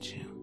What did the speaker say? meet you.